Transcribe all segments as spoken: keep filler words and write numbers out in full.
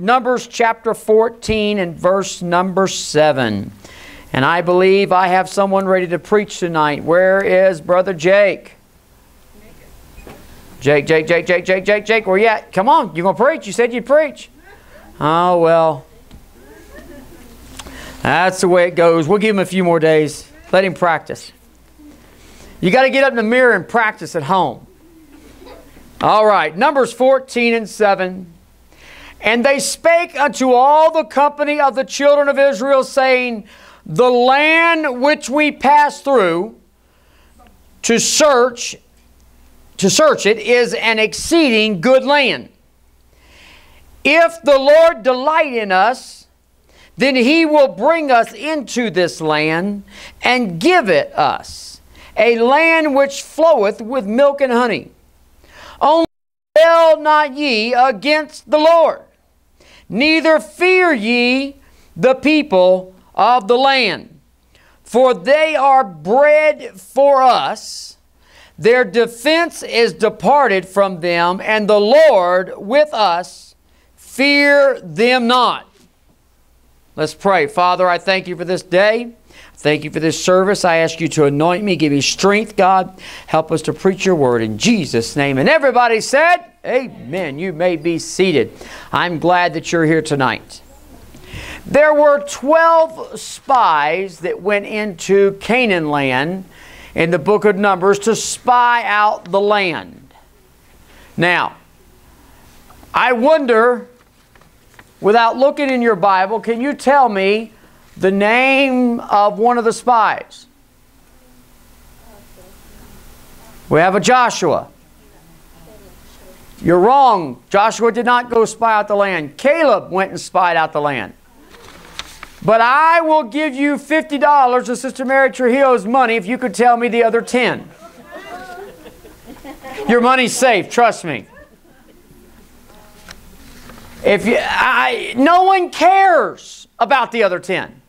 Numbers chapter fourteen and verse number seven. And I believe I have someone ready to preach tonight. Where is Brother Jake? Jake, Jake, Jake, Jake, Jake, Jake, Jake, where you at? Come on, you're going to preach. You said you'd preach. Oh, well. That's the way it goes. We'll give him a few more days. Let him practice. You got to get up in the mirror and practice at home. All right, Numbers fourteen and seven. And they spake unto all the company of the children of Israel, saying, the land which we pass through to search, to search it is an exceeding good land. If the Lord delight in us, then He will bring us into this land and give it us, a land which floweth with milk and honey. Only rebel not ye against the Lord, neither fear ye the people of the land, for they are bread for us. Their defense is departed from them, and the Lord with us. Fear them not. Let's pray. Father, I thank you for this day. Thank you for this service. I ask you to anoint me. Give me strength, God. Help us to preach your word in Jesus' name. And everybody said, amen. You may be seated. I'm glad that you're here tonight. There were twelve spies that went into Canaan land in the book of Numbers to spy out the land. Now, I wonder, without looking in your Bible, can you tell me the name of one of the spies? We have a Joshua. You're wrong. Joshua did not go spy out the land. Caleb went and spied out the land. But I will give you fifty dollars of Sister Mary Trujillo's money if you could tell me the other ten. Your money's safe, trust me. If you, I, no one cares about the other ten.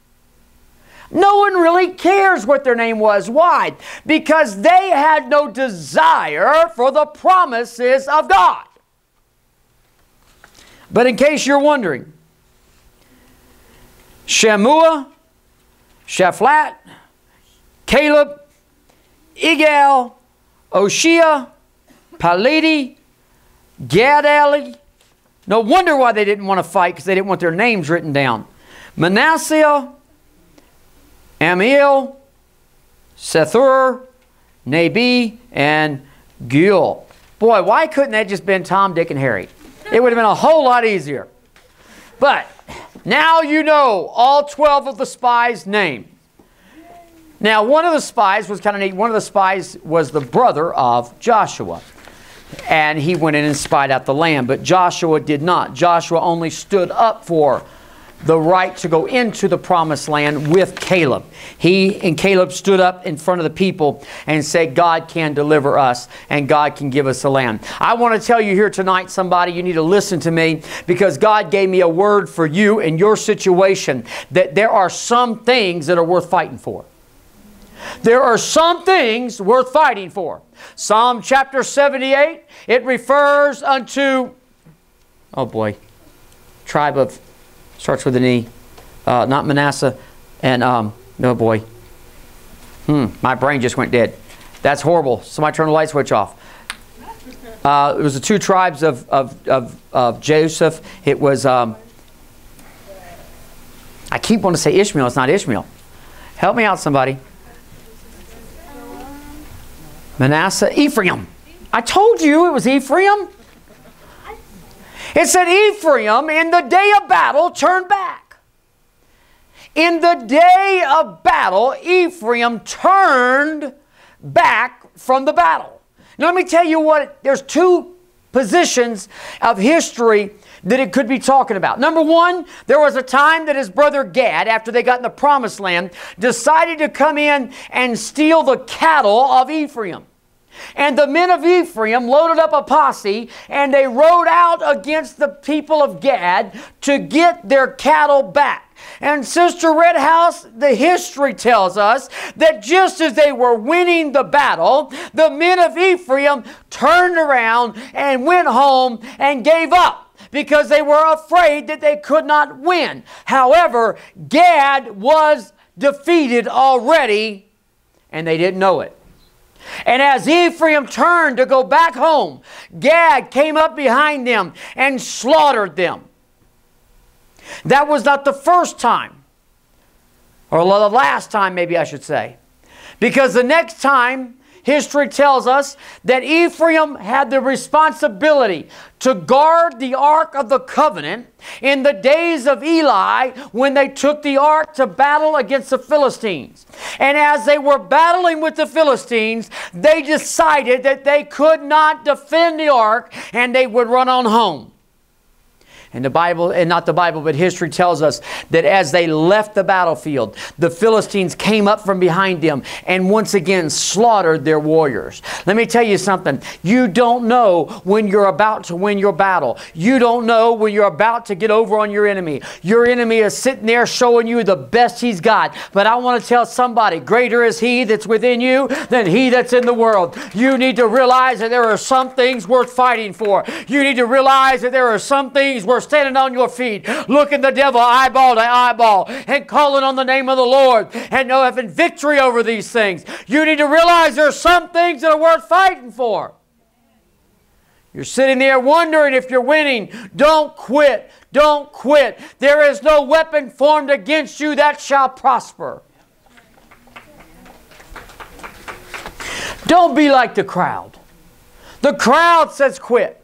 No one really cares what their name was. Why? Because they had no desire for the promises of God. But in case you're wondering, Shemua, Shaflat, Caleb, Igal, Oshia, Paliti, Gadali. No wonder why they didn't want to fight, because they didn't want their names written down. Manasseh, Amiel, Sethur, Nabi, and Gil. Boy, why couldn't that just been Tom, Dick, and Harry? It would have been a whole lot easier. But now you know all twelve of the spies' name. Now, one of the spies was kind of neat. One of the spies was the brother of Joshua. And he went in and spied out the land. But Joshua did not. Joshua only stood up for the right to go into the promised land with Caleb. He and Caleb stood up in front of the people and said, God can deliver us and God can give us the land. I want to tell you here tonight, somebody, you need to listen to me, because God gave me a word for you and your situation, that there are some things that are worth fighting for. There are some things worth fighting for. Psalm chapter seventy-eight, it refers unto, oh boy, tribe of, starts with an E, uh, not Manasseh, and, um, oh boy, hmm, my brain just went dead. That's horrible. Somebody turn the light switch off. Uh, it was the two tribes of, of, of, of Joseph. It was, um, I keep wanting to say Ishmael. It's not Ishmael. Help me out, somebody. Manasseh, Ephraim. I told you it was Ephraim. It said Ephraim in the day of battle turned back. In the day of battle, Ephraim turned back from the battle. Now let me tell you what, there's two positions of history that it could be talking about. Number one, there was a time that his brother Gad, after they got in the promised land, decided to come in and steal the cattle of Ephraim. And the men of Ephraim loaded up a posse, and they rode out against the people of Gad to get their cattle back. And Sister Red House, the history tells us that just as they were winning the battle, the men of Ephraim turned around and went home and gave up. because they were afraid that they could not win. However, Gad was defeated already, and they didn't know it. And as Ephraim turned to go back home, Gad came up behind them and slaughtered them. That was not the first time, or the last time maybe I should say, because the next time, history tells us that Ephraim had the responsibility to guard the Ark of the Covenant in the days of Eli when they took the Ark to battle against the Philistines. And as they were battling with the Philistines, they decided that they could not defend the Ark and they would run on home. And the Bible, and not the Bible, but history tells us that as they left the battlefield, the Philistines came up from behind them and once again slaughtered their warriors. Let me tell you something. You don't know when you're about to win your battle. You don't know when you're about to get over on your enemy. Your enemy is sitting there showing you the best he's got. But I want to tell somebody, greater is he that's within you than he that's in the world. You need to realize that there are some things worth fighting for. You need to realize that there are some things worth standing on your feet, looking the devil eyeball to eyeball and calling on the name of the Lord and having victory over these things. You need to realize there are some things that are worth fighting for. You're sitting there wondering if you're winning. Don't quit. Don't quit. There is no weapon formed against you that shall prosper. Don't be like the crowd. The crowd says quit.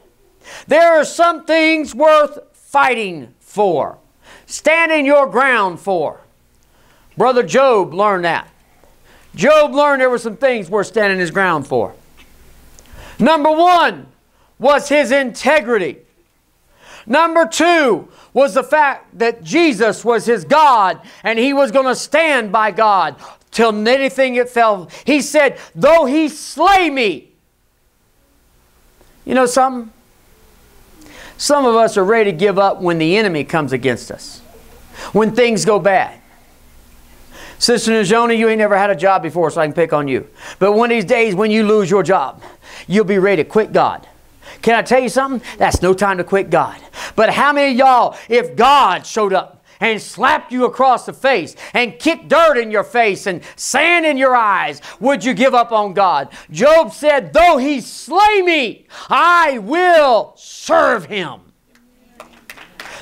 There are some things worth fighting for, standing your ground for. Brother Job learned that. Job learned there were some things worth standing his ground for. Number one was his integrity. Number two was the fact that Jesus was his God and he was going to stand by God till anything it fell. He said, though he slay me. You know something? Some of us are ready to give up when the enemy comes against us, when things go bad. Sister Najona, you ain't never had a job before, so I can pick on you. But one of these days when you lose your job, you'll be ready to quit God. Can I tell you something? That's no time to quit God. But how many of y'all, if God showed up and slapped you across the face and kicked dirt in your face and sand in your eyes, would you give up on God? Job said, though he slay me, I will serve him.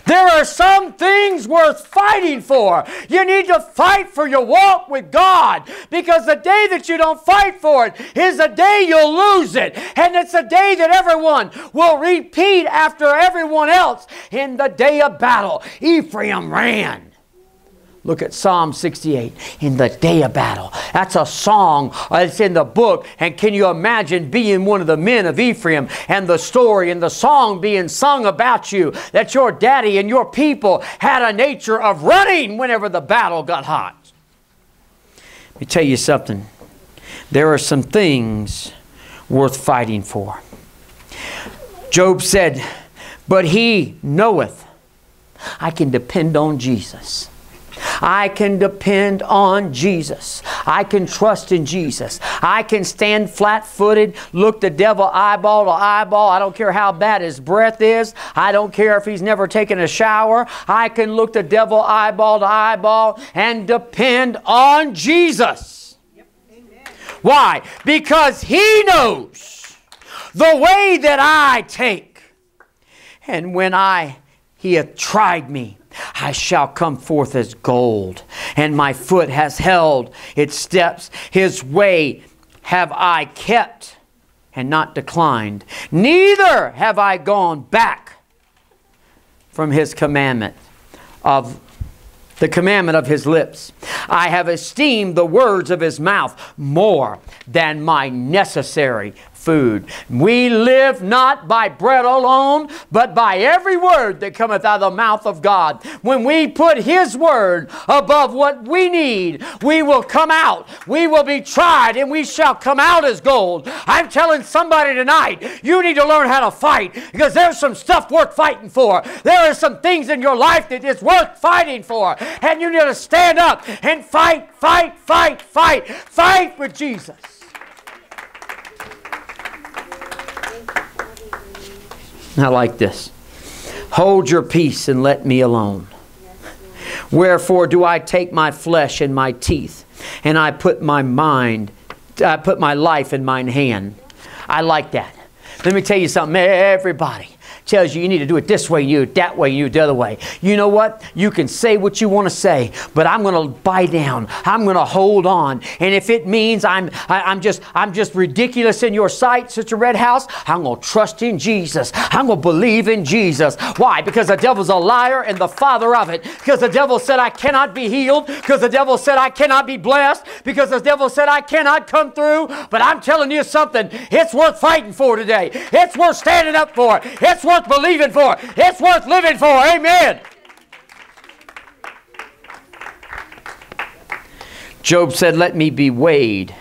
There are some things worth fighting for. You need to fight for your walk with God, because the day that you don't fight for it is the day you'll lose it. And it's a day that everyone will repeat after everyone else. In the day of battle, Ephraim ran. Look at Psalm sixty-eight, in the day of battle. That's a song that's in the book. And can you imagine being one of the men of Ephraim and the story and the song being sung about you, that your daddy and your people had a nature of running whenever the battle got hot? Let me tell you something. There are some things worth fighting for. Job said, but he knoweth. I can depend on Jesus. I can depend on Jesus. I can trust in Jesus. I can stand flat-footed, look the devil eyeball to eyeball. I don't care how bad his breath is. I don't care if he's never taken a shower. I can look the devil eyeball to eyeball and depend on Jesus. Yep. Amen. Why? Because he knows the way that I take. And when I, he hath tried me, I shall come forth as gold, and my foot has held its steps. His way have I kept and not declined. Neither have I gone back from his commandment of the commandment of his lips. I have esteemed the words of his mouth more than my necessary food. We live not by bread alone, but by every word that cometh out of the mouth of God. When we put his word above what we need, we will come out. We will be tried, and we shall come out as gold. I'm telling somebody tonight, you need to learn how to fight, because there's some stuff worth fighting for. There are some things in your life that is worth fighting for, and you need to stand up and fight, fight, fight, fight, fight with Jesus. I like this. Hold your peace and let me alone. Wherefore do I take my flesh in my teeth, and I put my mind, I put my life in mine hand. I like that. Let me tell you something. Everybody tells you you need to do it this way, you do it that way, you do it the other way. You know what? You can say what you want to say, but I'm going to buy down. I'm going to hold on. And if it means I'm, I, I'm, just, I'm just ridiculous in your sight, Sister Red House, I'm going to trust in Jesus. I'm going to believe in Jesus. Why? Because the devil's a liar and the father of it. Because the devil said I cannot be healed. Because the devil said I cannot be blessed. Because the devil said I cannot come through. But I'm telling you something. It's worth fighting for today. It's worth standing up for. It's worth It's worth believing for. It's worth living for. Amen. Job said, let me be weighed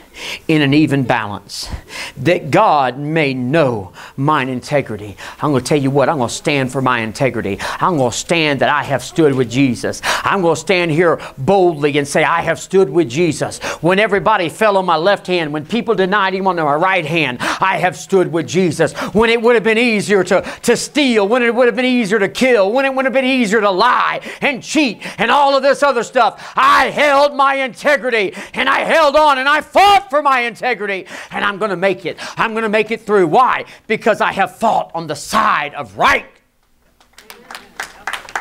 in an even balance, that God may know mine integrity. I'm going to tell you what, I'm going to stand for my integrity. I'm going to stand that I have stood with Jesus. I'm going to stand here boldly and say, I have stood with Jesus. When everybody fell on my left hand, when people denied him on my right hand, I have stood with Jesus. When it would have been easier to, to steal, when it would have been easier to kill, when it would have been easier to lie and cheat and all of this other stuff, I held my integrity and I held on and I fought for my integrity, and I'm going to make it. I'm going to make it through. Why? Because I have fought on the side of right.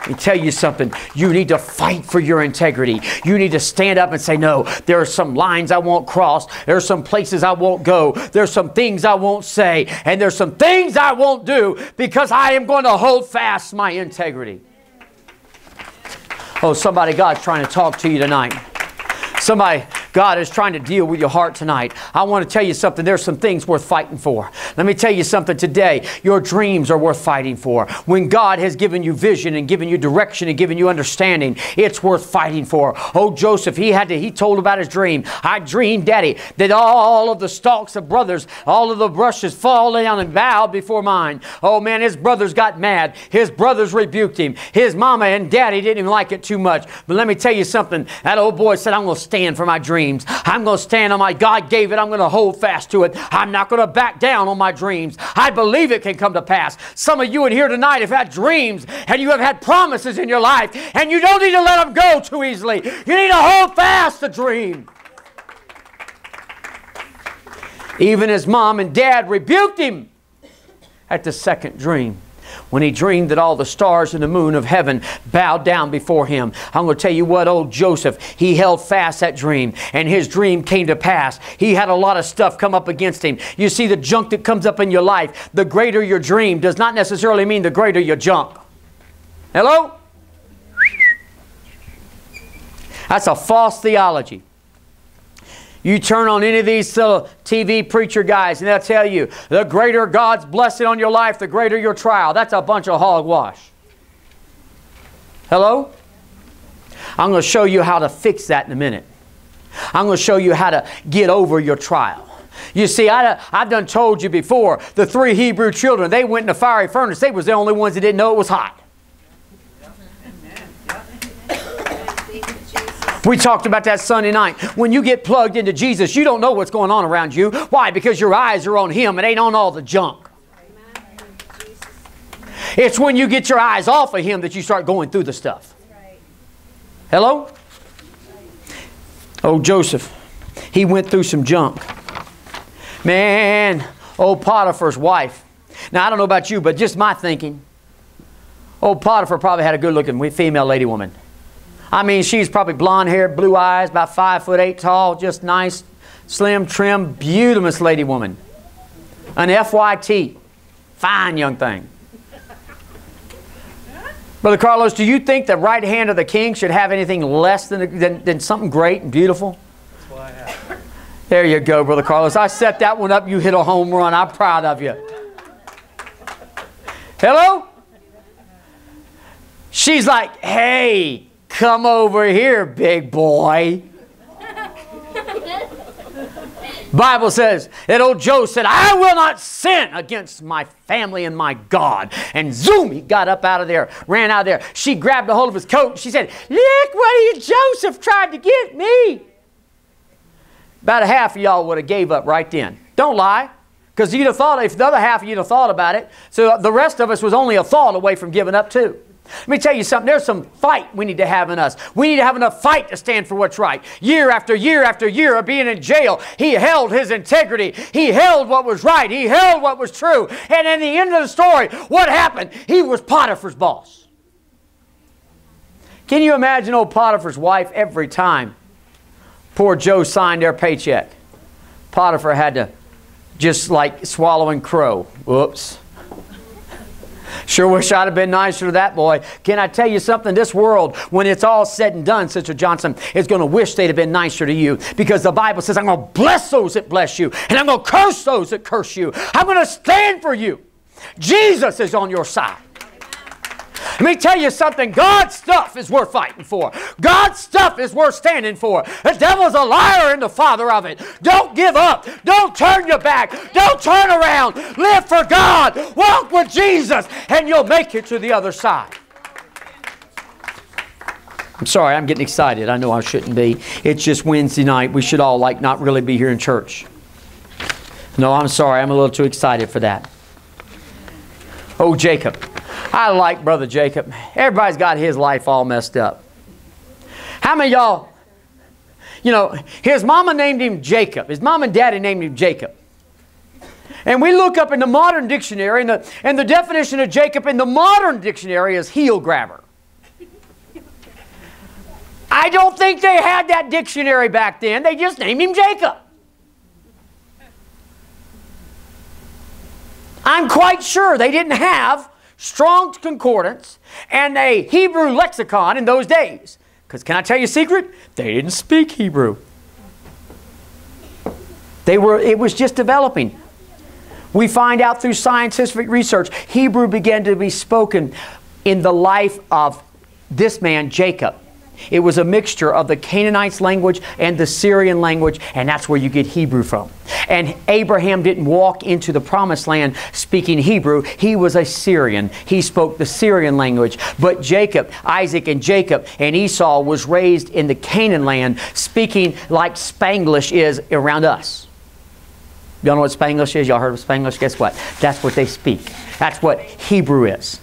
Let me tell you something. You need to fight for your integrity. You need to stand up and say, no, there are some lines I won't cross. There are some places I won't go. There's some things I won't say. And there's some things I won't do because I am going to hold fast my integrity. Oh, somebody, God's trying to talk to you tonight. Somebody, God is trying to deal with your heart tonight. I want to tell you something. There's some things worth fighting for. Let me tell you something today. Your dreams are worth fighting for. When God has given you vision and given you direction and given you understanding, it's worth fighting for. Oh, Joseph, he had to, he told about his dream. I dreamed, Daddy, that all of the stalks of brothers, all of the brushes fall down and bow before mine. Oh, man, his brothers got mad. His brothers rebuked him. His mama and daddy didn't even like it too much. But let me tell you something. That old boy said, I'm going to stand for my dream. I'm going to stand on my, God gave it. I'm going to hold fast to it. I'm not going to back down on my dreams. I believe it can come to pass. Some of you in here tonight have had dreams and you have had promises in your life and you don't need to let them go too easily. You need to hold fast the dream. Even his mom and dad rebuked him at the second dream, when he dreamed that all the stars and the moon of heaven bowed down before him. I'm going to tell you what, old Joseph, he held fast that dream, and his dream came to pass. He had a lot of stuff come up against him. You see, the junk that comes up in your life, the greater your dream does not necessarily mean the greater your junk. Hello? That's a false theology. You turn on any of these little T V preacher guys and they'll tell you, the greater God's blessing on your life, the greater your trial. That's a bunch of hogwash. Hello? I'm going to show you how to fix that in a minute. I'm going to show you how to get over your trial. You see, I, I've done told you before, the three Hebrew children, they went in a fiery furnace. They was the only ones that didn't know it was hot. We talked about that Sunday night. When you get plugged into Jesus, you don't know what's going on around you. Why? Because your eyes are on Him. It ain't on all the junk. It's when you get your eyes off of Him that you start going through the stuff. Hello? Oh, Joseph, he went through some junk. Man, old Potiphar's wife. Now, I don't know about you, but just my thinking. Old Potiphar probably had a good-looking female lady woman. I mean, she's probably blonde hair, blue eyes, about five foot eight tall, just nice, slim, trim, beautiful lady woman. An F Y T. Fine young thing. Brother Carlos, do you think the right hand of the king should have anything less than, than, than something great and beautiful? That's what I have. There you go, Brother Carlos. I set that one up. You hit a home run. I'm proud of you. Hello? She's like, hey, come over here, big boy. Bible says that old Joe said, I will not sin against my family and my God. And zoom, he got up out of there, ran out of there. She grabbed a hold of his coat. And she said, look what he, Joseph tried to get me. About a half of y'all would have gave up right then. Don't lie. Because you'd have thought, if the other half you'd have thought about it, so the rest of us was only a thought away from giving up too. Let me tell you something. There's some fight we need to have in us. We need to have enough fight to stand for what's right. Year after year after year of being in jail, he held his integrity. He held what was right. He held what was true. And in the end of the story, what happened? He was Potiphar's boss. Can you imagine old Potiphar's wife every time poor Joe signed their paycheck? Potiphar had to just like swallowing crow. Whoops. Sure wish I'd have been nicer to that boy. Can I tell you something? This world, when it's all said and done, Sister Johnson, is going to wish they'd have been nicer to you, because the Bible says, I'm going to bless those that bless you, and I'm going to curse those that curse you. I'm going to stand for you. Jesus is on your side. Let me tell you something. God's stuff is worth fighting for. God's stuff is worth standing for. The devil's a liar and the father of it. Don't give up. Don't turn your back. Don't turn around. Live for God. Walk with Jesus, and you'll make it to the other side. I'm sorry, I'm getting excited. I know I shouldn't be. It's just Wednesday night. We should all like not really be here in church. No, I'm sorry. I'm a little too excited for that. Oh, Jacob. I like Brother Jacob. Everybody's got his life all messed up. How many of y'all, you know, his mama named him Jacob. His mom and daddy named him Jacob. And we look up in the modern dictionary, and the, and the definition of Jacob in the modern dictionary is heel grabber. I don't think they had that dictionary back then. They just named him Jacob. I'm quite sure they didn't have Strong's Concordance and a Hebrew lexicon in those days. Because can I tell you a secret? They didn't speak Hebrew. They were, it was just developing. We find out through scientific research, Hebrew began to be spoken in the life of this man, Jacob. It was a mixture of the Canaanites' language and the Syrian language, and that's where you get Hebrew from. And Abraham didn't walk into the promised land speaking Hebrew. He was a Syrian. He spoke the Syrian language. But Jacob, Isaac and Jacob and Esau was raised in the Canaan land speaking like Spanglish is around us. Y'all know what Spanglish is? Y'all heard of Spanglish? Guess what? That's what they speak. That's what Hebrew is.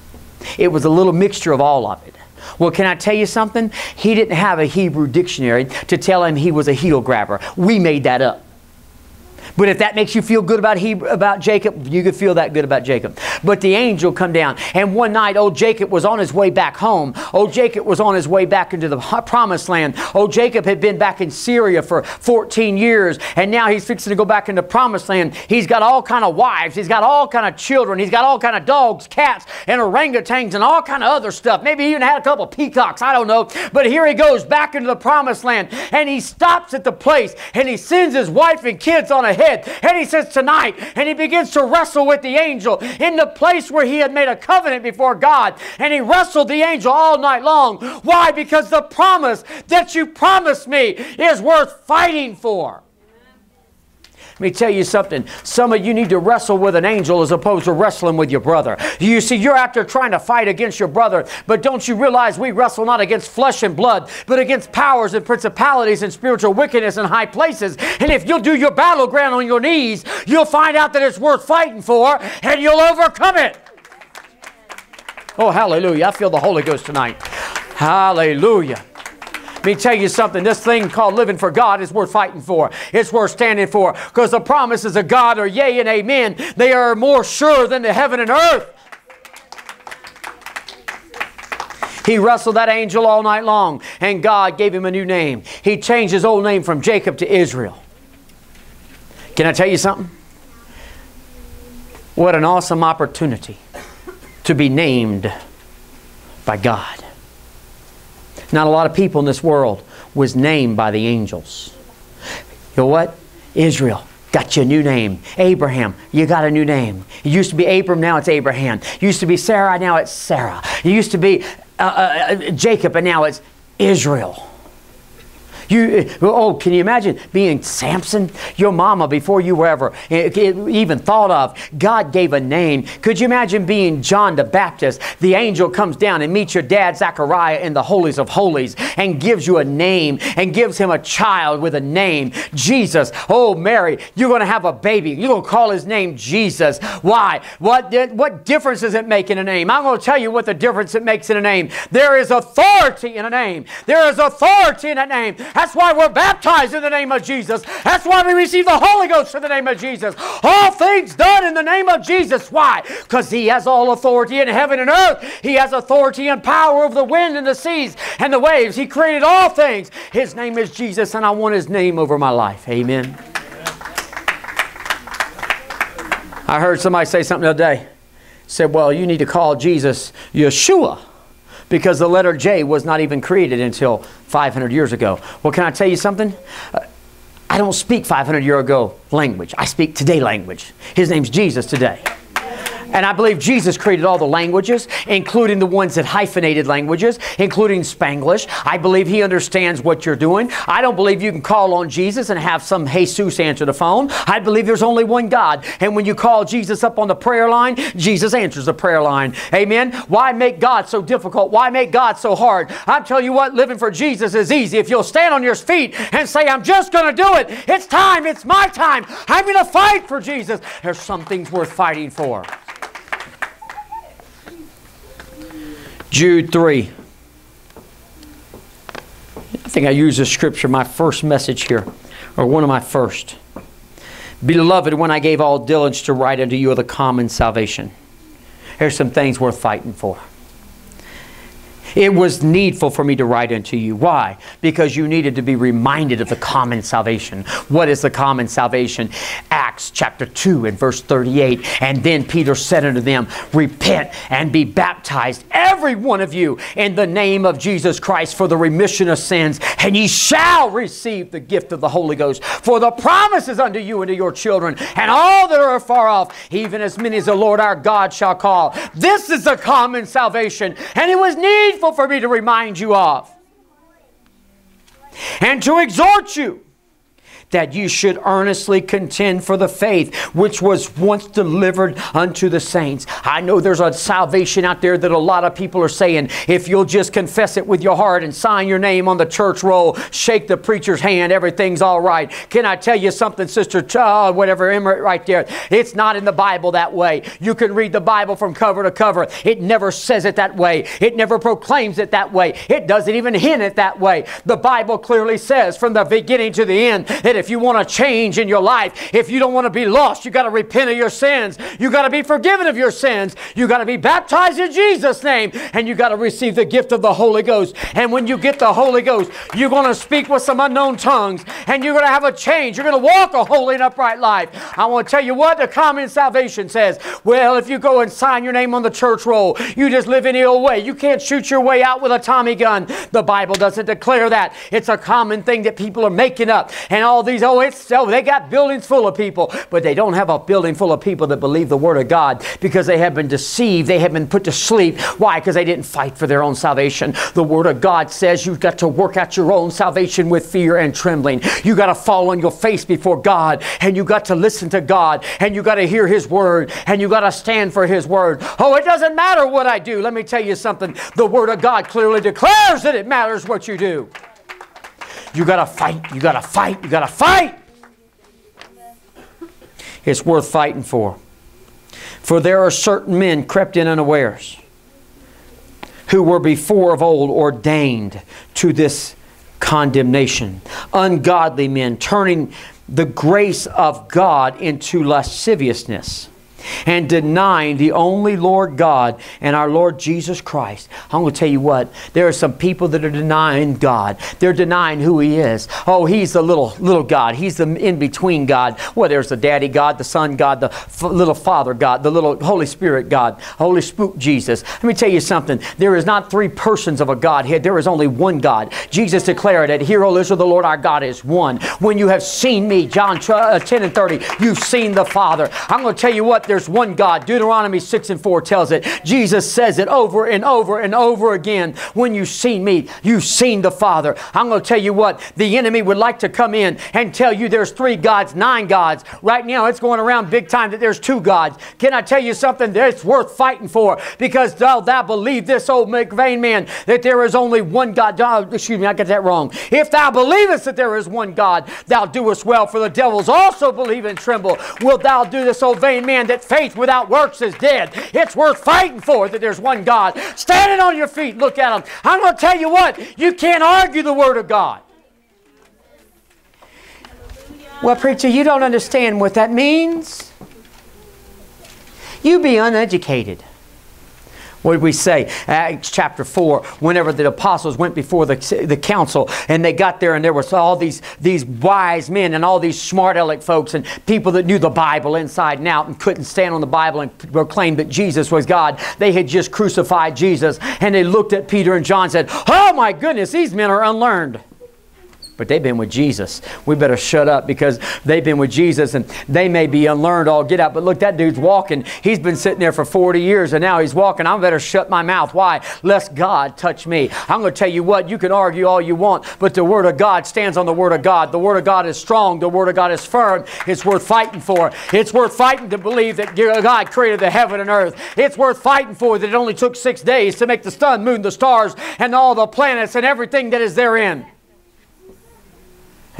It was a little mixture of all of it. Well, can I tell you something? He didn't have a Hebrew dictionary to tell him he was a heel grabber. We made that up. But if that makes you feel good about Hebrew, about Jacob, you could feel that good about Jacob. But the angel come down, and one night old Jacob was on his way back home. Old Jacob was on his way back into the promised land. Old Jacob had been back in Syria for fourteen years, and now he's fixing to go back into promised land. He's got all kind of wives. He's got all kind of children. He's got all kind of dogs, cats, and orangutans, and all kind of other stuff. Maybe he even had a couple of peacocks. I don't know. But here he goes back into the promised land, and he stops at the place, and he sends his wife and kids on a head, and he says, tonight, and he begins to wrestle with the angel in the place where he had made a covenant before God, and he wrestled the angel all night long. Why? Because the promise that you promised me is worth fighting for. Let me tell you something. Some of you need to wrestle with an angel as opposed to wrestling with your brother. You see, you're out there trying to fight against your brother, but don't you realize we wrestle not against flesh and blood, but against powers and principalities and spiritual wickedness in high places. And if you'll do your battleground on your knees, you'll find out that it's worth fighting for, and you'll overcome it. Oh, hallelujah. I feel the Holy Ghost tonight. Hallelujah. Let me tell you something. This thing called living for God is worth fighting for. It's worth standing for. Because the promises of God are yea and amen. They are more sure than the heaven and earth. He wrestled that angel all night long, and God gave him a new name. He changed his old name from Jacob to Israel. Can I tell you something? What an awesome opportunity to be named by God. Not a lot of people in this world was named by the angels. You know what? Israel got you a new name. Abraham, you got a new name. It used to be Abram, now it's Abraham. It used to be Sarah, now it's Sarah. It used to be uh, uh, Jacob, and now it's Israel. You, oh, can you imagine being Samson? Your mama, before you were ever even thought of, God gave a name. Could you imagine being John the Baptist? The angel comes down and meets your dad, Zachariah, in the holies of holies and gives you a name and gives him a child with a name. Jesus. Oh, Mary, you're going to have a baby. You're going to call his name Jesus. Why? What, what difference does it make in a name? I'm going to tell you what the difference it makes in a name. There is authority in a name. There is authority in a name. That's why we're baptized in the name of Jesus. That's why we receive the Holy Ghost in the name of Jesus. All things done in the name of Jesus. Why? Because He has all authority in heaven and earth. He has authority and power over the wind and the seas and the waves. He created all things. His name is Jesus, and I want His name over my life. Amen. I heard somebody say something the other day. Said, well, you need to call Jesus Yeshua, because the letter J was not even created until five hundred years ago. Well, can I tell you something? Uh, I don't speak five hundred year ago language. I speak today language. His name's Jesus today. And I believe Jesus created all the languages, including the ones that hyphenated languages, including Spanglish. I believe He understands what you're doing. I don't believe you can call on Jesus and have some Jesus answer the phone. I believe there's only one God. And when you call Jesus up on the prayer line, Jesus answers the prayer line. Amen? Why make God so difficult? Why make God so hard? I'm telling you what, living for Jesus is easy. If you'll stand on your feet and say, I'm just going to do it. It's time. It's my time. I'm going to fight for Jesus. There's some things worth fighting for. Jude three. I think I used this scripture my first message here, or one of my first. Beloved, when I gave all diligence to write unto you of the common salvation. Here's some things worth fighting for. It was needful for me to write unto you. Why? Because you needed to be reminded of the common salvation. What is the common salvation? Acts chapter two and verse thirty-eight. And then Peter said unto them, repent and be baptized, every one of you, in the name of Jesus Christ for the remission of sins, and ye shall receive the gift of the Holy Ghost. For the promise is unto you and to your children, and all that are far off, even as many as the Lord our God shall call. This is the common salvation, and it was needful for me to remind you of, and to exhort you that you should earnestly contend for the faith which was once delivered unto the saints. I know there's a salvation out there that a lot of people are saying, if you'll just confess it with your heart and sign your name on the church roll, shake the preacher's hand, everything's all right. Can I tell you something, Sister Child, whatever, Emirate right there? It's not in the Bible that way. You can read the Bible from cover to cover. It never says it that way. It never proclaims it that way. It doesn't even hint it that way. The Bible clearly says from the beginning to the end that if you want to change in your life, if you don't want to be lost, you got to repent of your sins. You got to be forgiven of your sins. You got to be baptized in Jesus' name, and you got to receive the gift of the Holy Ghost. And when you get the Holy Ghost, you're going to speak with some unknown tongues, and you're going to have a change. You're going to walk a holy and upright life. I want to tell you what the common salvation says. Well, if you go and sign your name on the church roll, you just live any old way. You can't shoot your way out with a Tommy gun. The Bible doesn't declare that. It's a common thing that people are making up, and all these, oh, it's, oh, they got buildings full of people, but they don't have a building full of people that believe the Word of God, because they have been deceived. They have been put to sleep. Why? Because they didn't fight for their own salvation. The Word of God says you've got to work out your own salvation with fear and trembling. You got to fall on your face before God, and you got to listen to God, and you got to hear His Word, and you got to stand for His Word. Oh, it doesn't matter what I do. Let me tell you something. The Word of God clearly declares that it matters what you do. You got to fight. You got to fight. You got to fight. It's worth fighting for. For there are certain men crept in unawares, who were before of old ordained to this condemnation. Ungodly men, turning the grace of God into lasciviousness, and denying the only Lord God and our Lord Jesus Christ. I'm going to tell you what, there are some people that are denying God. They're denying who He is. Oh, He's the little little God. He's the in-between God. Well, there's the daddy God, the son God, the f little father God, the little Holy Spirit God, Holy Spook Jesus. Let me tell you something. There is not three persons of a Godhead. There is only one God. Jesus declared that, Hear, O Israel, the Lord our God is one. When you have seen me, John ten and thirty, you've seen the Father. I'm going to tell you what, there's one God. Deuteronomy six and four tells it. Jesus says it over and over and over again. When you've seen me, you've seen the Father. I'm going to tell you what, the enemy would like to come in and tell you there's three gods, nine gods. Right now it's going around big time that there's two gods. Can I tell you something that's worth fighting for? Because thou, thou believe this, old McVeigh man, that there is only one God. Oh, excuse me, I got that wrong. If thou believest that there is one God, thou doest well, for the devils also believe and tremble. Wilt thou do this, O vain man, that faith without works is dead? It's worth fighting for that there's one God. Standing on your feet, look at him. I'm going to tell you what, you can't argue the Word of God. Well, preacher, you don't understand what that means. You be uneducated. What did we say? Acts chapter four, whenever the apostles went before the, the council, and they got there and there was all these, these wise men and all these smart aleck folks and people that knew the Bible inside and out and couldn't stand on the Bible and proclaim that Jesus was God. They had just crucified Jesus, and they looked at Peter and John and said, oh my goodness, these men are unlearned. But they've been with Jesus. We better shut up, because they've been with Jesus and they may be unlearned all get out. But look, that dude's walking. He's been sitting there for forty years and now he's walking. I better shut my mouth. Why? Lest God touch me. I'm going to tell you what, you can argue all you want, but the Word of God stands on the Word of God. The Word of God is strong. The Word of God is firm. It's worth fighting for. It's worth fighting to believe that God created the heaven and earth. It's worth fighting for that it only took six days to make the sun, moon, the stars, and all the planets and everything that is therein.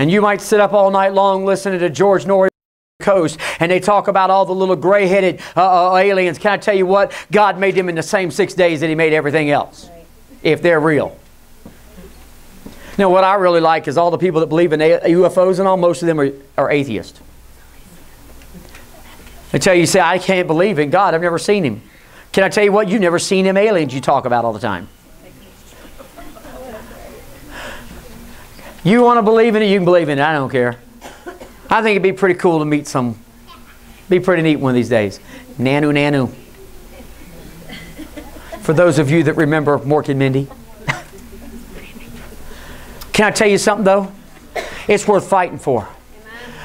And you might sit up all night long listening to George Norrie Coast, and they talk about all the little gray-headed uh, uh, aliens. Can I tell you what? God made them in the same six days that He made everything else, if they're real. Now, what I really like is all the people that believe in U F Os and all, most of them are, are atheists. Until you say, I can't believe in God. I've never seen Him. Can I tell you what? You've never seen them aliens you talk about all the time. You want to believe in it, you can believe in it. I don't care. I think it'd be pretty cool to meet some. Be pretty neat one of these days. Nanu, nanu. For those of you that remember Mork and Mindy. Can I tell you something, though? It's worth fighting for.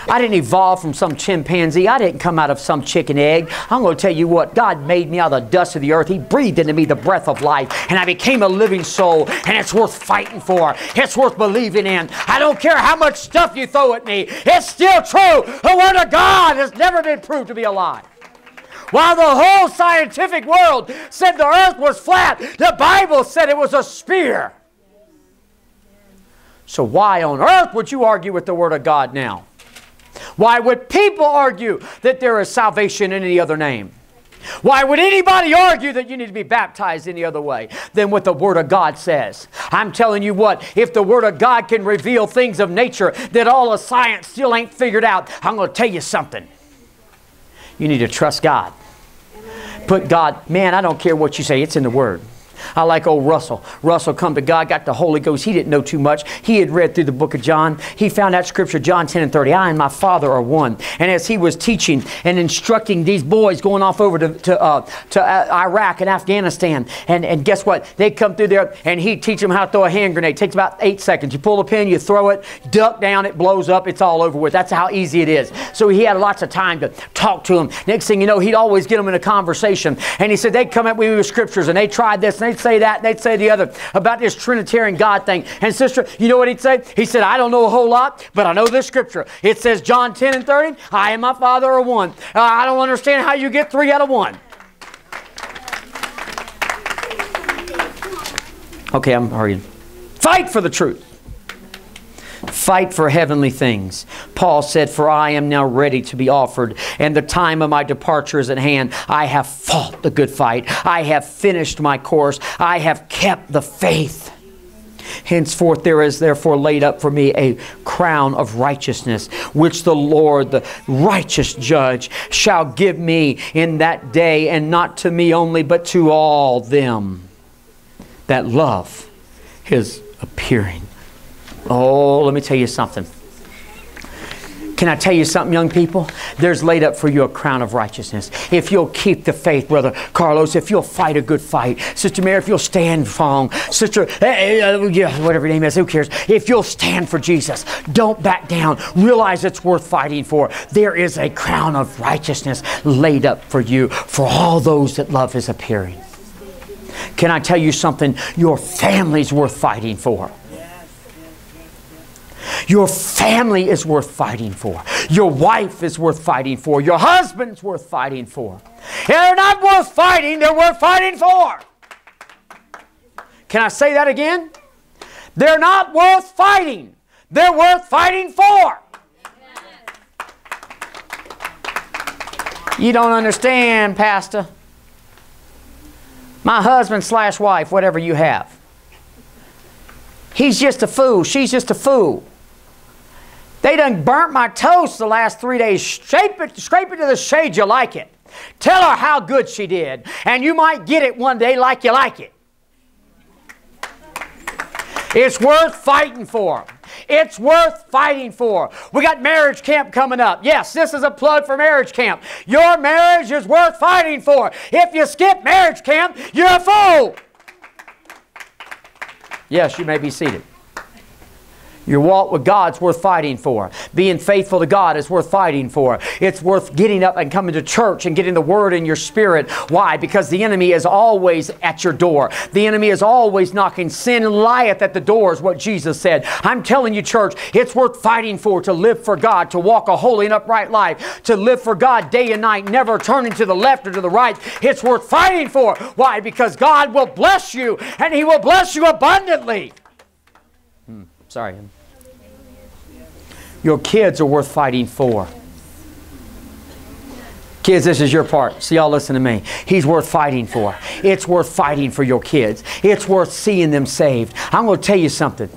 I didn't evolve from some chimpanzee. I didn't come out of some chicken egg. I'm going to tell you what. God made me out of the dust of the earth. He breathed into me the breath of life. And I became a living soul. And it's worth fighting for. It's worth believing in. I don't care how much stuff you throw at me. It's still true. The Word of God has never been proved to be a lie. While the whole scientific world said the earth was flat, the Bible said it was a sphere. So why on earth would you argue with the Word of God now? Why would people argue that there is salvation in any other name? Why would anybody argue that you need to be baptized any other way than what the Word of God says? I'm telling you what, if the Word of God can reveal things of nature that all of science still ain't figured out, I'm going to tell you something. You need to trust God. Put God, man, I don't care what you say, it's in the Word. I like old Russell. Russell come to God, got the Holy Ghost. He didn't know too much. He had read through the book of John. He found out scripture, John ten and thirty. I and my Father are one. And as he was teaching and instructing these boys going off over to, to, uh, to Iraq and Afghanistan, and, and guess what? They come through there and he teach them how to throw a hand grenade. It takes about eight seconds. You pull a pin, you throw it, duck down, it blows up, it's all over with. That's how easy it is. So he had lots of time to talk to them. Next thing you know, he'd always get them in a conversation. And he said, they'd come at me with scriptures and they tried this and they say that, and they'd say the other about this Trinitarian God thing. And sister, you know what he'd say? He said, I don't know a whole lot, but I know this scripture. It says John ten and thirty, I and my Father are one. Uh, I don't understand how you get three out of one. Okay, I'm hurrying. Fight for the truth. Fight for heavenly things. Paul said, for I am now ready to be offered, and the time of my departure is at hand. I have fought the good fight. I have finished my course. I have kept the faith. Henceforth there is therefore laid up for me a crown of righteousness, which the Lord, the righteous judge, shall give me in that day, and not to me only, but to all them that love His appearing. Oh, let me tell you something. Can I tell you something, young people? There's laid up for you a crown of righteousness. If you'll keep the faith, Brother Carlos, if you'll fight a good fight. Sister Mary, if you'll stand strong. Sister, whatever your name is, who cares? If you'll stand for Jesus, don't back down. Realize it's worth fighting for. There is a crown of righteousness laid up for you, for all those that love His appearing. Can I tell you something? Your family's worth fighting for. Your family is worth fighting for. Your wife is worth fighting for. Your husband's worth fighting for. They're not worth fighting. They're worth fighting for. Can I say that again? They're not worth fighting. They're worth fighting for. You don't understand, Pastor. My husband slash wife, whatever you have. He's just a fool. She's just a fool. They done burnt my toast the last three days. Shape it, scrape it to the shade you like it. Tell her how good she did. And you might get it one day like you like it. It's worth fighting for. It's worth fighting for. We got marriage camp coming up. Yes, this is a plug for marriage camp. Your marriage is worth fighting for. If you skip marriage camp, you're a fool. Yes, you may be seated. Your walk with God's worth fighting for. Being faithful to God is worth fighting for. It's worth getting up and coming to church and getting the Word in your spirit. Why? Because the enemy is always at your door. The enemy is always knocking. Sin lieth at the door is what Jesus said. I'm telling you, church, it's worth fighting for, to live for God, to walk a holy and upright life, to live for God day and night, never turning to the left or to the right. It's worth fighting for. Why? Because God will bless you, and He will bless you abundantly. Hmm. Sorry. Your kids are worth fighting for. Kids, this is your part. So y'all listen to me. He's worth fighting for. It's worth fighting for your kids. It's worth seeing them saved. I'm going to tell you something.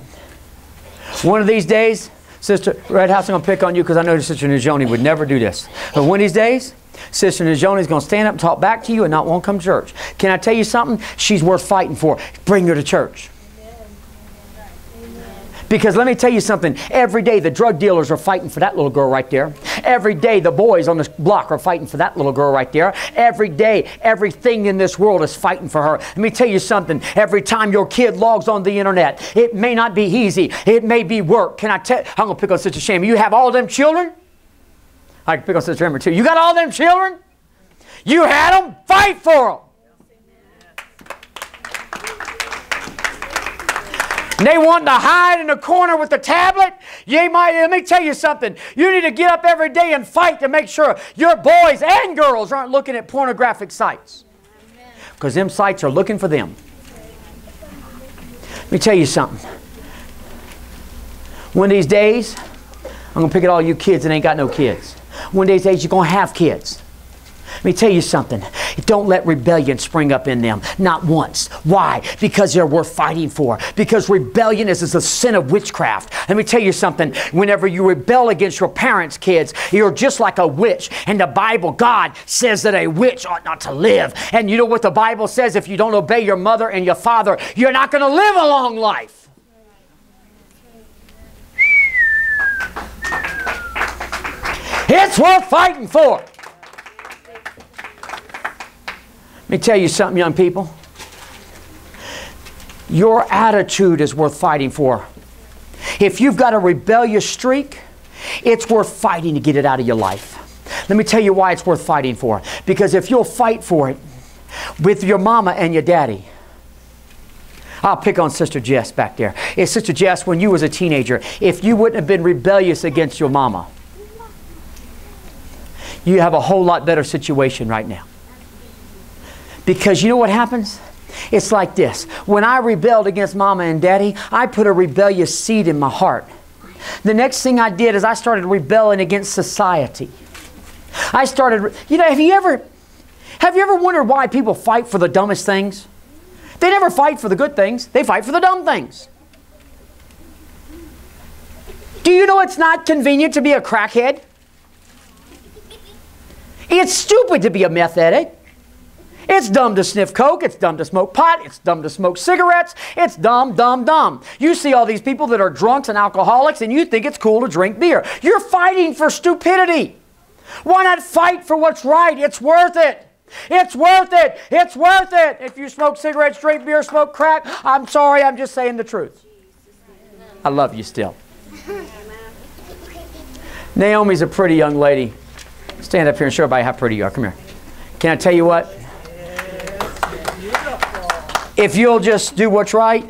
One of these days, Sister Red House, I'm going to pick on you because I know Sister Najoni would never do this. But one of these days, Sister Najoni is going to stand up and talk back to you and not want to come to church. Can I tell you something? She's worth fighting for. Bring her to church. Because let me tell you something, every day the drug dealers are fighting for that little girl right there. Every day the boys on the block are fighting for that little girl right there. Every day, everything in this world is fighting for her. Let me tell you something, every time your kid logs on the internet, it may not be easy, it may be work. Can I tell, I'm going to pick on Sister Shammy. You have all them children? I can pick on Sister Emmer too. You got all them children? You had them? Fight for them. And they want to hide in the corner with the tablet. You might, let me tell you something. You need to get up every day and fight to make sure your boys and girls aren't looking at pornographic sites. Because them sites are looking for them. Let me tell you something. One of these days, I'm going to pick at all you kids that ain't got no kids. One of these days, you're going to have kids. Let me tell you something. Don't let rebellion spring up in them. Not once. Why? Because they're worth fighting for. Because rebellion is, is a sin of witchcraft. Let me tell you something. Whenever you rebel against your parents' kids, you're just like a witch. And the Bible, God says that a witch ought not to live. And you know what the Bible says? If you don't obey your mother and your father, you're not going to live a long life. It's worth fighting for. Let me tell you something, young people. Your attitude is worth fighting for. If you've got a rebellious streak, it's worth fighting to get it out of your life. Let me tell you why it's worth fighting for. Because if you'll fight for it with your mama and your daddy. I'll pick on Sister Jess back there. It's Sister Jess, when you was a teenager, if you wouldn't have been rebellious against your mama, you have a whole lot better situation right now. Because you know what happens? It's like this. When I rebelled against Mama and Daddy, I put a rebellious seed in my heart. The next thing I did is I started rebelling against society. I started, you know, have you ever, have you ever wondered why people fight for the dumbest things? They never fight for the good things. They fight for the dumb things. Do you know it's not convenient to be a crackhead? It's stupid to be a meth addict. It's dumb to sniff coke. It's dumb to smoke pot. It's dumb to smoke cigarettes. It's dumb, dumb, dumb. You see all these people that are drunks and alcoholics, and you think it's cool to drink beer. You're fighting for stupidity. Why not fight for what's right? It's worth it. It's worth it. It's worth it. If you smoke cigarettes, drink beer, smoke crack, I'm sorry, I'm just saying the truth. I love you still. Naomi's a pretty young lady. Stand up here and show everybody how pretty you are. Come here. Can I tell you what? If you'll just do what's right,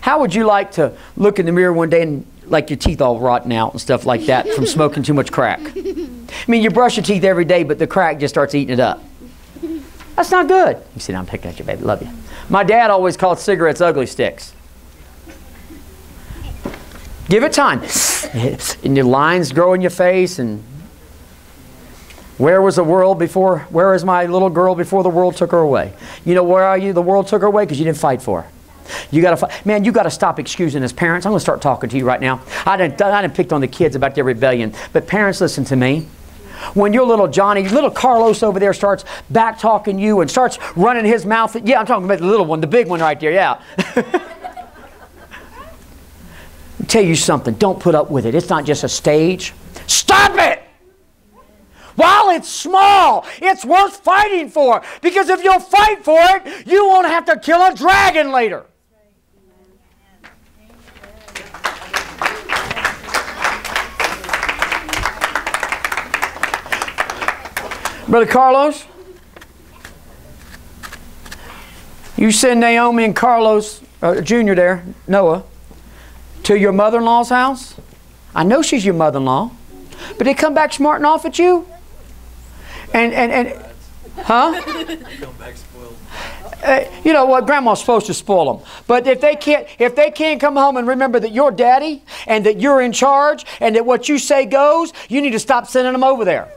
how would you like to look in the mirror one day and like your teeth all rotten out and stuff like that from smoking too much crack? I mean, you brush your teeth every day, but the crack just starts eating it up. That's not good. You see, I'm picking at you, baby. Love you. My dad always called cigarettes ugly sticks. Give it time. And your lines grow in your face. And where was the world before? Where is my little girl before the world took her away? You know, where are you? The world took her away because you didn't fight for her. You got to, man, you got to stop excusing as parents. I'm going to start talking to you right now. I done, I done picked on the kids about their rebellion. But parents, listen to me. When your little Johnny, little Carlos over there starts back talking you and starts running his mouth. At, yeah, I'm talking about the little one, the big one right there, yeah. I'll tell you something, don't put up with it. It's not just a stage. Stop it! While it's small, it's worth fighting for. Because if you'll fight for it, you won't have to kill a dragon later. Brother Carlos, you send Naomi and Carlos, uh, Junior there, Noah, to your mother-in-law's house. I know she's your mother-in-law, but they come back smarting off at you. And, and, and huh? Uh, you know what? Grandma's supposed to spoil them. But if they can't, if they can't come home and remember that you're daddy and that you're in charge and that what you say goes, you need to stop sending them over there.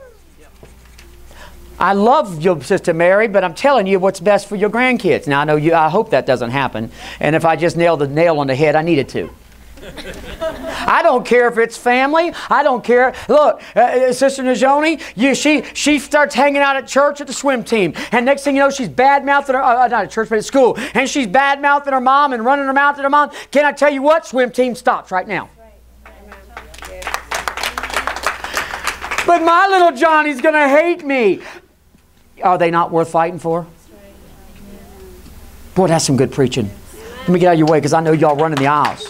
I love your sister Mary, but I'm telling you what's best for your grandkids. Now, I know you, I hope that doesn't happen. And if I just nailed the nail on the head, I needed to. I don't care if it's family. I don't care. Look, uh, Sister Najoni, you, she, she starts hanging out at church at the swim team. And next thing you know, she's bad-mouthing her, uh, not at church, but at school. And she's bad-mouthing her mom and running her mouth at her mom. Can I tell you what? Swim team stops right now. But my little Johnny's going to hate me. Are they not worth fighting for? Boy, that's some good preaching. Let me get out of your way because I know y'all running the aisles.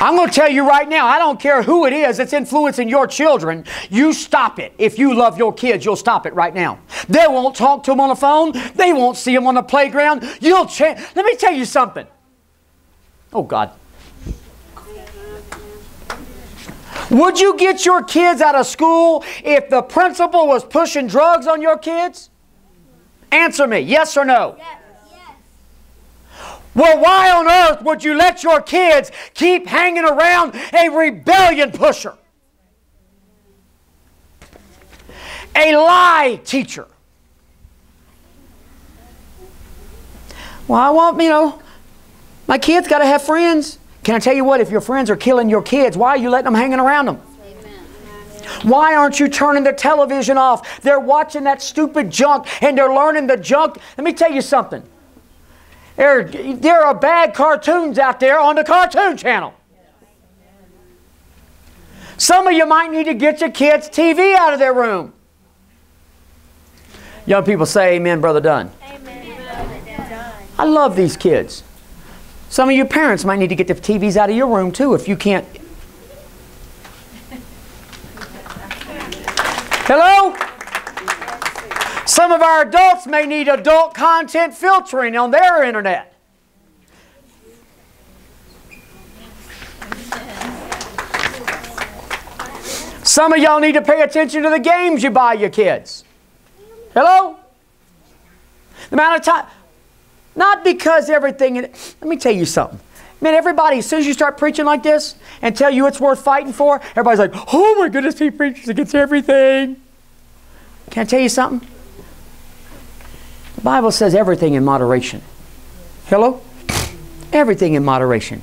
I'm going to tell you right now, I don't care who it is that's influencing your children. You stop it. If you love your kids, you'll stop it right now. They won't talk to them on the phone. They won't see them on the playground. You'll change. Let me tell you something. Oh, God. Would you get your kids out of school if the principal was pushing drugs on your kids? Answer me, yes or no? Yes. Well, why on earth would you let your kids keep hanging around a rebellion pusher? A lie teacher? Well, I want, you know, my kids got to have friends. Can I tell you what? If your friends are killing your kids, why are you letting them hanging around them? Why aren't you turning the television off? They're watching that stupid junk and they're learning the junk. Let me tell you something. There, there are bad cartoons out there on the Cartoon Channel. Some of you might need to get your kids' T V out of their room. Young people say amen, Brother Dunn. Amen. I love these kids. Some of your parents might need to get the T Vs out of your room, too, if you can't. Hello? Some of our adults may need adult content filtering on their internet. Some of y'all need to pay attention to the games you buy your kids. Hello? The amount of time... Not because everything... In it. Let me tell you something. Man, everybody, as soon as you start preaching like this and tell you it's worth fighting for, everybody's like, oh my goodness, he preaches against everything. Can I tell you something? The Bible says everything in moderation. Hello? Everything in moderation.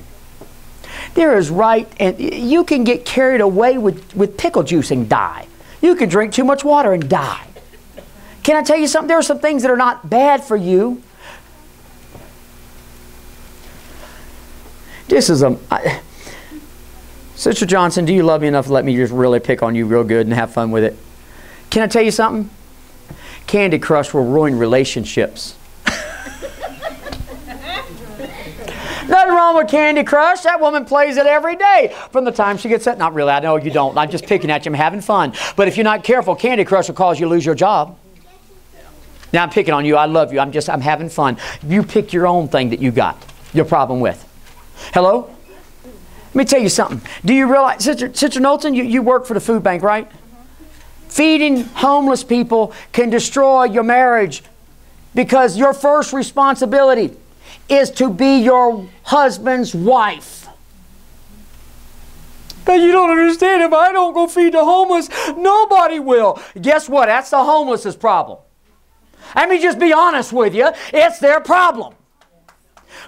There is right... and you can get carried away with, with pickle juice and die. You could drink too much water and die. Can I tell you something? There are some things that are not bad for you. This is a... I, Sister Johnson, do you love me enough to let me just really pick on you real good and have fun with it? Can I tell you something? Candy Crush will ruin relationships. Nothing wrong with Candy Crush. That woman plays it every day from the time she gets up. Not really. I know you don't. I'm just picking at you. I'm having fun. But if you're not careful, Candy Crush will cause you to lose your job. Now I'm picking on you. I love you. I'm just, I'm having fun. You pick your own thing that you got your problem with. Hello? Let me tell you something. Do you realize, Sister, Sister Knowlton, you, you work for the food bank, right? Feeding homeless people can destroy your marriage because your first responsibility is to be your husband's wife. But you don't understand. If I don't go feed the homeless, nobody will. Guess what? That's the homeless's problem. Let me just be honest with you. It's their problem.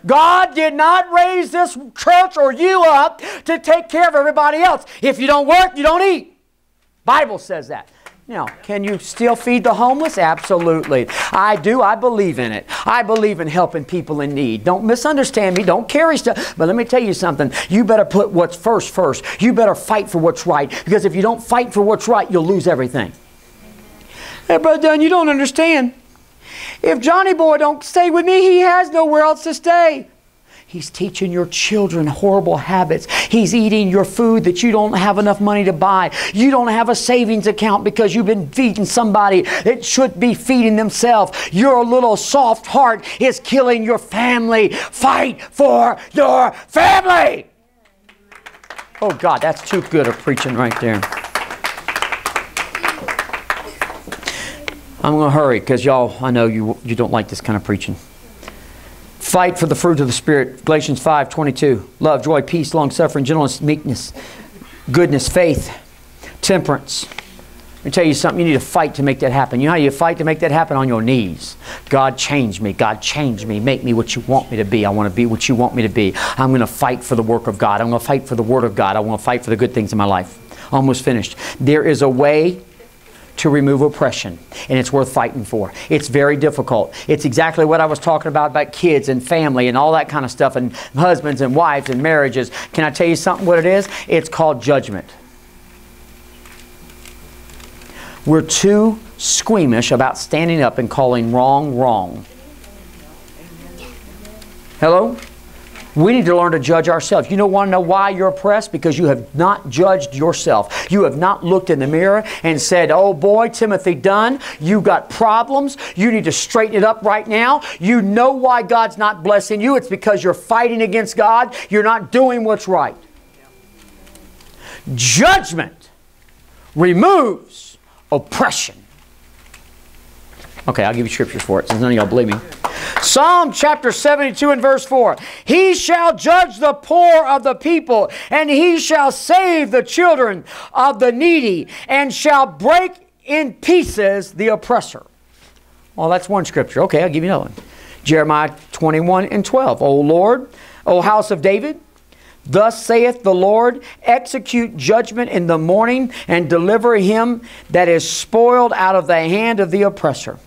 God did not raise this church or you up to take care of everybody else. If you don't work, you don't eat. Bible says that. Now, can you still feed the homeless? Absolutely. I do. I believe in it. I believe in helping people in need. Don't misunderstand me. Don't carry stuff. But let me tell you something. You better put what's first first. You better fight for what's right. Because if you don't fight for what's right, you'll lose everything. Hey, Brother Dunn, you don't understand. If Johnny Boy don't stay with me, he has nowhere else to stay. He's teaching your children horrible habits. He's eating your food that you don't have enough money to buy. You don't have a savings account because you've been feeding somebody that should be feeding themselves. Your little soft heart is killing your family. Fight for your family. Oh God, that's too good of preaching right there. I'm going to hurry because y'all, I know you, you don't like this kind of preaching. Fight for the fruit of the Spirit. Galatians five twenty-two. Love, joy, peace, long-suffering, gentleness, meekness, goodness, faith, temperance. Let me tell you something. You need to fight to make that happen. You know how you fight to make that happen? On your knees. God, change me. God, change me. Make me what you want me to be. I want to be what you want me to be. I'm going to fight for the work of God. I'm going to fight for the Word of God. I want to fight for the good things in my life. Almost finished. There is a way to remove oppression, and it's worth fighting for. It's very difficult. It's exactly what I was talking about about kids and family and all that kind of stuff and husbands and wives and marriages. Can I tell you something what it is? It's called judgment. We're too squeamish about standing up and calling wrong wrong. Hello? We need to learn to judge ourselves. You don't want to know why you're oppressed? Because you have not judged yourself. You have not looked in the mirror and said, oh boy, Timothy Dunn, you got problems. You need to straighten it up right now. You know why God's not blessing you. It's because you're fighting against God. You're not doing what's right. Judgment removes oppression. Okay, I'll give you scriptures for it since none of y'all believe me. Psalm chapter seventy-two and verse four. He shall judge the poor of the people, and he shall save the children of the needy, and shall break in pieces the oppressor. Well, that's one scripture. Okay, I'll give you another one. Jeremiah twenty-one and twelve. O Lord, O house of David, thus saith the Lord, execute judgment in the morning, and deliver him that is spoiled out of the hand of the oppressor.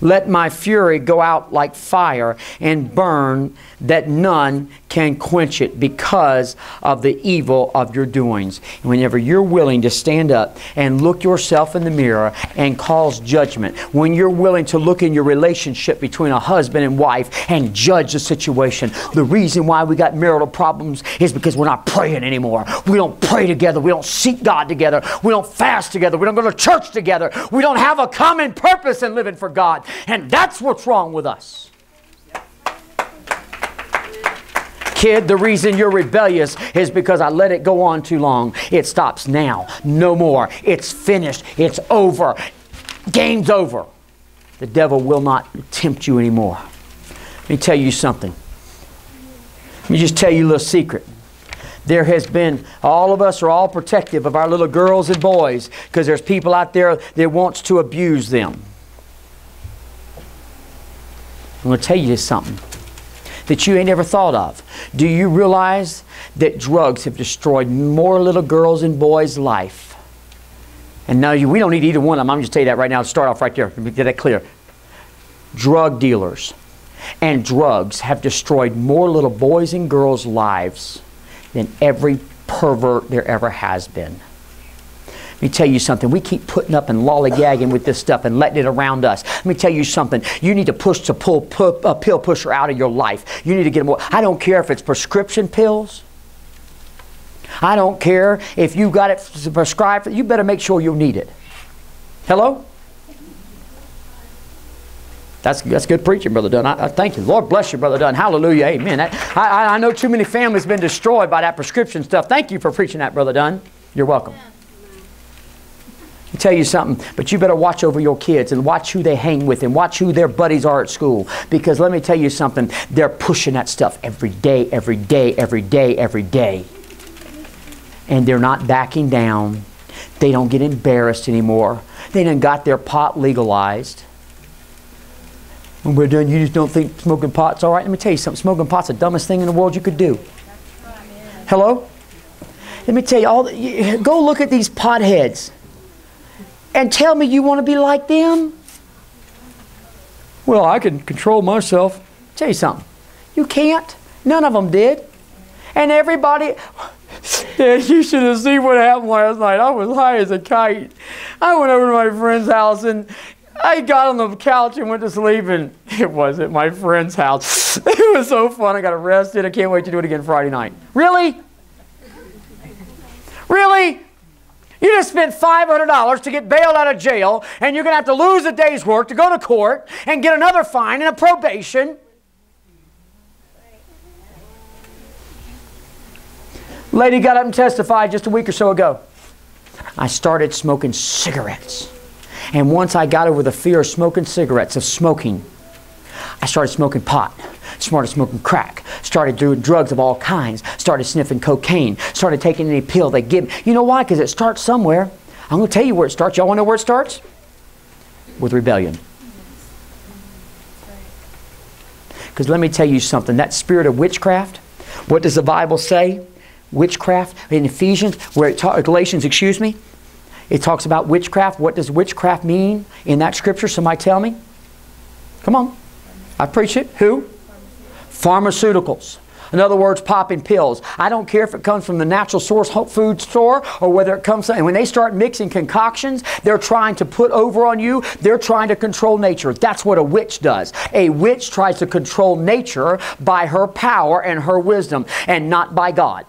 Let my fury go out like fire and burn, that none can quench it because of the evil of your doings. And whenever you're willing to stand up and look yourself in the mirror and cause judgment, when you're willing to look in your relationship between a husband and wife and judge the situation, the reason why we got marital problems is because we're not praying anymore. We don't pray together. We don't seek God together. We don't fast together. We don't go to church together. We don't have a common purpose in living for God. And that's what's wrong with us. Kid, the reason you're rebellious is because I let it go on too long. It stops now. No more. It's finished. It's over. Game's over. The devil will not tempt you anymore. Let me tell you something. Let me just tell you a little secret. There has been, all of us are all protective of our little girls and boys because there's people out there that wants to abuse them. I'm going to tell you this something that you ain't never thought of. Do you realize that drugs have destroyed more little girls and boys' life And now you, we don't need either one of them. I'm just telling you that right now. Start off right there. Let me get that clear. Drug dealers and drugs have destroyed more little boys and girls' lives than every pervert there ever has been. Let me tell you something. We keep putting up and lollygagging with this stuff and letting it around us. Let me tell you something. You need to push to pull, pull a pill pusher out of your life. You need to get more. I don't care if it's prescription pills. I don't care if you got it prescribed. You better make sure you need it. Hello? That's, that's good preaching, Brother Dunn. I, I thank you. Lord bless you, Brother Dunn. Hallelujah. Amen. That, I, I know too many families have been destroyed by that prescription stuff. Thank you for preaching that, Brother Dunn. You're welcome. I'll tell you something, but you better watch over your kids and watch who they hang with and watch who their buddies are at school. Because let me tell you something, they're pushing that stuff every day, every day, every day, every day. And they're not backing down. They don't get embarrassed anymore. They done got their pot legalized. When we're done, you just don't think smoking pot's all right? Let me tell you something, smoking pot's the dumbest thing in the world you could do. Hello? Let me tell you, all the, go look at these potheads. And tell me you want to be like them? Well, I can control myself. Tell you something. You can't. None of them did. And everybody... Yeah, you should have seen what happened last night. I was high as a kite. I went over to my friend's house and I got on the couch and went to sleep, and it wasn't my friend's house. It was so fun. I got arrested. I can't wait to do it again Friday night. Really? Really? You just spent five hundred dollars to get bailed out of jail, and you're going to have to lose a day's work to go to court and get another fine and a probation. Lady got up and testified just a week or so ago. I started smoking cigarettes. And once I got over the fear of smoking cigarettes, of smoking, I started smoking pot. Started smoking crack, started doing drugs of all kinds, started sniffing cocaine, started taking any pill they give. You know why? Because it starts somewhere. I'm going to tell you where it starts. Y'all want to know where it starts? With rebellion. Because let me tell you something. That spirit of witchcraft, what does the Bible say? Witchcraft in Ephesians, where it ta- Galatians, excuse me. It talks about witchcraft. What does witchcraft mean in that scripture? Somebody tell me. Come on. I preach it. Who? Pharmaceuticals. In other words, popping pills. I don't care if it comes from the natural source food store or whether it comes from, and when they start mixing concoctions, they're trying to put over on you. They're trying to control nature. That's what a witch does. A witch tries to control nature by her power and her wisdom and not by God.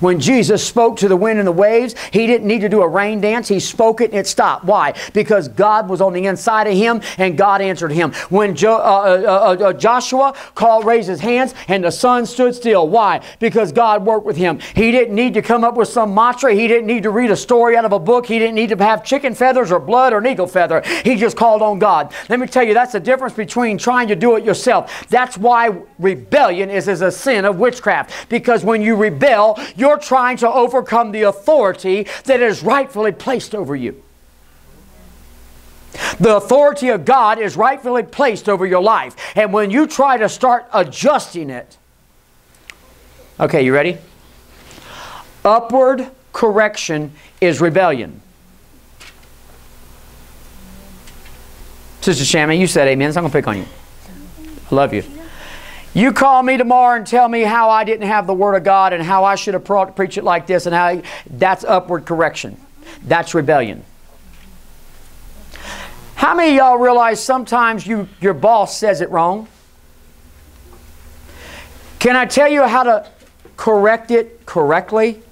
When Jesus spoke to the wind and the waves, he didn't need to do a rain dance. He spoke it and it stopped. Why? Because God was on the inside of him and God answered him. When Jo- uh, uh, uh, Joshua called, raised his hands and the sun stood still. Why? Because God worked with him. He didn't need to come up with some mantra. He didn't need to read a story out of a book. He didn't need to have chicken feathers or blood or an eagle feather. He just called on God. Let me tell you, that's the difference between trying to do it yourself. That's why rebellion is, is a sin of witchcraft. Because when you rebel, you're trying to overcome the authority that is rightfully placed over you. The authority of God is rightfully placed over your life. And when you try to start adjusting it, okay, you ready? Upward correction is rebellion. Sister Shammie, you said amen, so I'm going to pick on you. I love you. You call me tomorrow and tell me how I didn't have the Word of God and how I should have pre- preached it like this. and how I, That's upward correction. That's rebellion. How many of y'all realize sometimes you, your boss says it wrong? Can I tell you how to correct it correctly?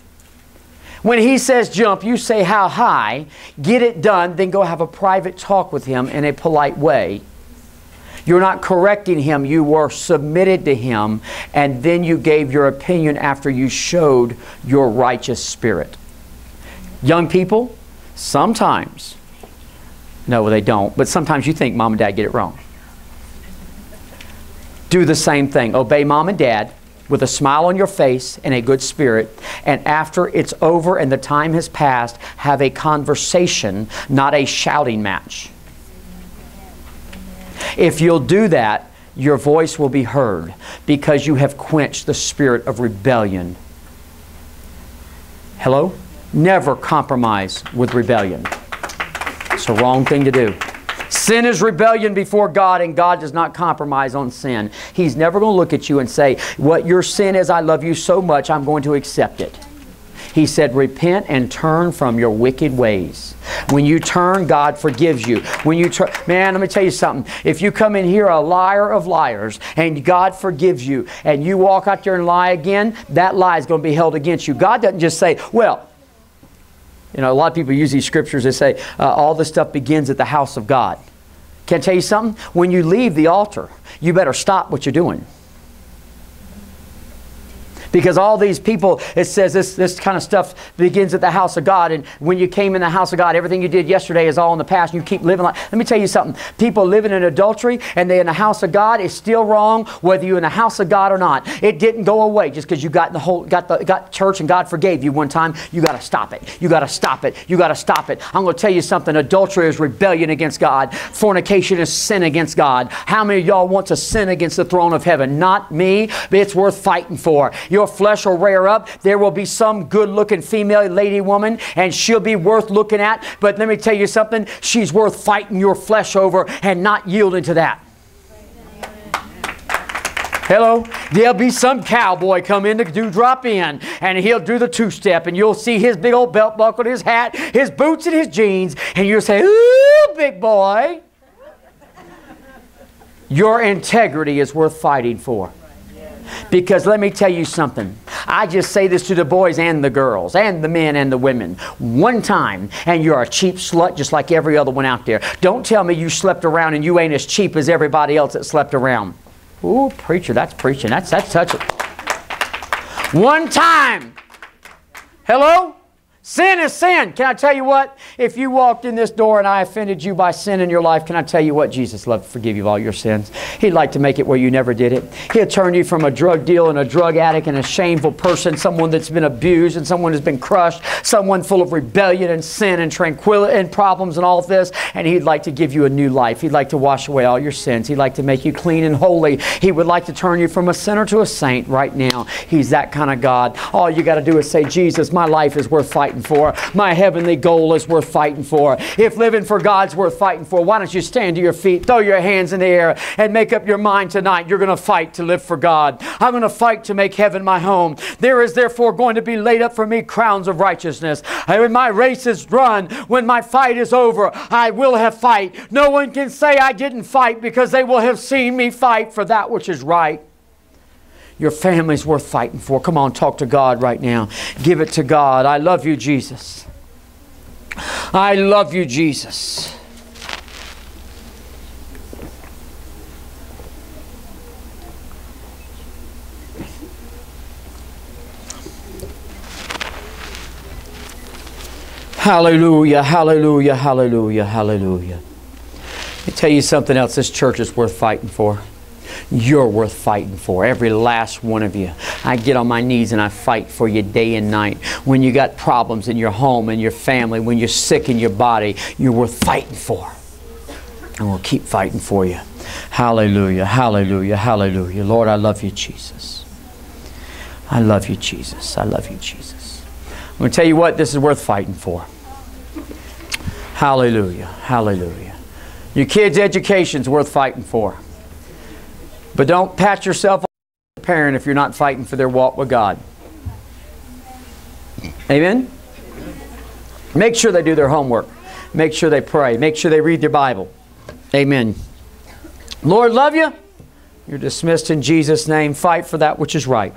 When he says jump, you say how high, get it done, then go have a private talk with him in a polite way. You're not correcting him. You were submitted to him, and then you gave your opinion after you showed your righteous spirit. Young people, sometimes, no, they don't, but sometimes you think mom and dad get it wrong. Do the same thing. Obey mom and dad with a smile on your face and a good spirit, and after it's over and the time has passed, have a conversation, not a shouting match. If you'll do that, your voice will be heard because you have quenched the spirit of rebellion. Hello? Never compromise with rebellion. It's the wrong thing to do. Sin is rebellion before God, and God does not compromise on sin. He's never going to look at you and say, what your sin is, I love you so much, I'm going to accept it. He said, repent and turn from your wicked ways. When you turn, God forgives you. When you turn, man, let me tell you something. If you come in here a liar of liars and God forgives you and you walk out there and lie again, that lie is going to be held against you. God doesn't just say, well, you know, a lot of people use these scriptures that say uh, all this stuff begins at the house of God. Can I tell you something? When you leave the altar, you better stop what you're doing. Because all these people, it says this, this kind of stuff begins at the house of God. And when you came in the house of God, everything you did yesterday is all in the past. And you keep living like... Let me tell you something. People living in adultery and they're in the house of God is still wrong whether you're in the house of God or not. It didn't go away just because you got in the whole, got the, got church and God forgave you one time. You got to stop it. You got to stop it. You got to stop it. I'm going to tell you something. Adultery is rebellion against God. Fornication is sin against God. How many of y'all want to sin against the throne of heaven? Not me. But it's worth fighting for. You're Your flesh will rear up. There will be some good-looking female lady woman, and she'll be worth looking at. But let me tell you something. She's worth fighting your flesh over and not yielding to that. Hello? There'll be some cowboy come in to do drop in, and he'll do the two-step, and you'll see his big old belt buckle, his hat, his boots, and his jeans, and you'll say, ooh, big boy. Your integrity is worth fighting for. Because let me tell you something. I just say this to the boys and the girls and the men and the women. One time, and you're a cheap slut just like every other one out there. Don't tell me you slept around and you ain't as cheap as everybody else that slept around. Ooh, preacher, that's preaching. That's, that's touching. One time. Hello? Sin is sin. Can I tell you what? If you walked in this door and I offended you by sin in your life, can I tell you what? Jesus loved to forgive you of all your sins. He'd like to make it where you never did it. He'll turn you from a drug dealer and a drug addict and a shameful person, someone that's been abused and someone that's been crushed, someone full of rebellion and sin and tranquility and problems and all of this, and He'd like to give you a new life. He'd like to wash away all your sins. He'd like to make you clean and holy. He would like to turn you from a sinner to a saint right now. He's that kind of God. All you got to do is say, Jesus, my life is worth fighting for. My heavenly goal is worth fighting for. If living for God's worth fighting for, why don't you stand to your feet, throw your hands in the air, and make up your mind tonight. You're going to fight to live for God. I'm going to fight to make heaven my home. There is therefore going to be laid up for me crowns of righteousness. When my race is run, when my fight is over, I will have fight. No one can say I didn't fight because they will have seen me fight for that which is right. Your family's worth fighting for. Come on, talk to God right now. Give it to God. I love you, Jesus. I love you, Jesus. Hallelujah, hallelujah, hallelujah, hallelujah. Let me tell you something else this church is worth fighting for. You're worth fighting for, every last one of you. I get on my knees and I fight for you day and night. When you got problems in your home and your family, when you're sick in your body, you're worth fighting for. And we'll keep fighting for you. Hallelujah, hallelujah, hallelujah. Lord, I love you, Jesus. I love you, Jesus. I love you, Jesus. I'm going to tell you what, this is worth fighting for. Hallelujah, hallelujah. Your kids' education's worth fighting for. But don't pat yourself on as a parent if you're not fighting for their walk with God. Amen? Make sure they do their homework. Make sure they pray. Make sure they read their Bible. Amen. Lord, love you. You're dismissed in Jesus' name. Fight for that which is right.